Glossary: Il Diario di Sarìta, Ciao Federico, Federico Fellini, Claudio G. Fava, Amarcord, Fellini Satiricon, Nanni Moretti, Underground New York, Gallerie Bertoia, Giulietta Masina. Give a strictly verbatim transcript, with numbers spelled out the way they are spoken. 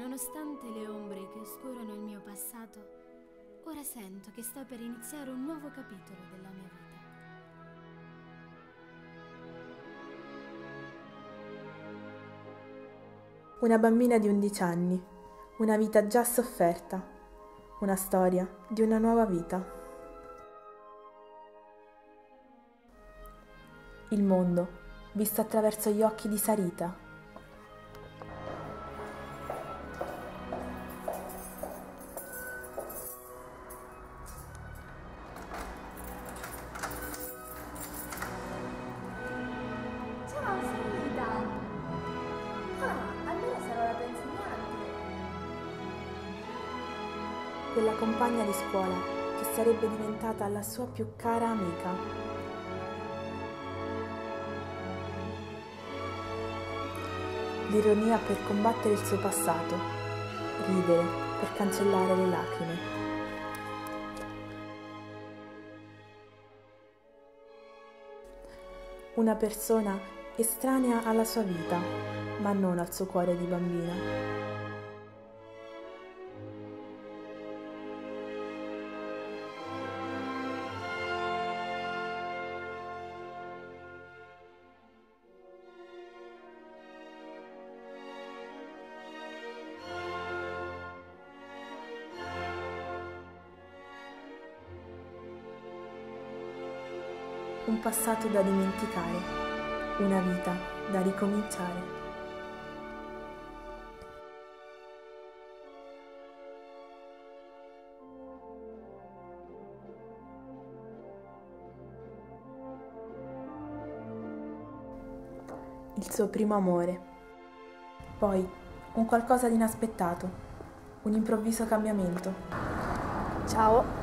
Nonostante le ombre che oscurano il mio passato, ora sento che sto per iniziare un nuovo capitolo della mia vita. Una bambina di undici anni, una vita già sofferta, una storia di una nuova vita. Il mondo, visto attraverso gli occhi di Sarìta. Ciao Sarìta! Ah, allora sarò la tua insegnante! Quella compagna di scuola che sarebbe diventata la sua più cara amica. L'ironia per combattere il suo passato, ridere per cancellare le lacrime. Una persona estranea alla sua vita, ma non al suo cuore di bambina. Un passato da dimenticare, una vita da ricominciare. Il suo primo amore. Poi, un qualcosa di inaspettato, un improvviso cambiamento. Ciao!